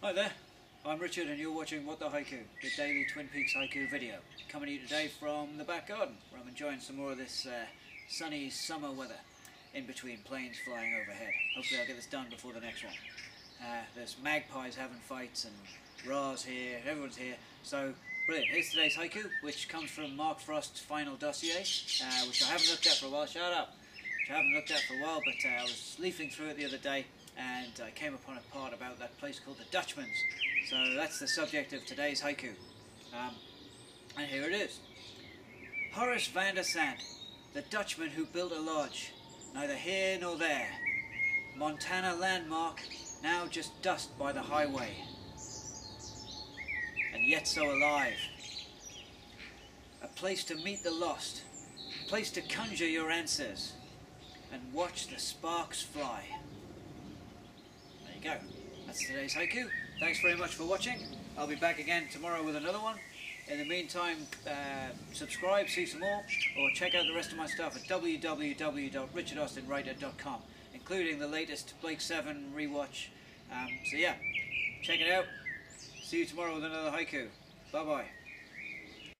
Hi there, I'm Richard and you're watching What The Haiku, the daily Twin Peaks haiku video. Coming to you today from the back garden, where I'm enjoying some more of this sunny summer weather in between planes flying overhead. Hopefully I'll get this done before the next one. There's magpies having fights and ra's here, everyone's here, so brilliant. Here's today's haiku, which comes from Mark Frost's Final Dossier, which I haven't looked at for a while, which I haven't looked at for a while, but I was leafing through it the other day, and I came upon a part about that place called the Dutchman's. So that's the subject of today's haiku. And here it is. Horace Vandersant, the Dutchman who built a lodge, neither here nor there. Montana landmark, now just dust by the highway. And yet so alive. A place to meet the lost, a place to conjure your answers, and watch the sparks fly. Go. That's today's haiku. Thanks very much for watching. I'll be back again tomorrow with another one. In the meantime, subscribe, see some more, or check out the rest of my stuff at www.richardaustinwriter.com, including the latest Blake 7 rewatch. So yeah, check it out. See you tomorrow with another haiku. Bye bye.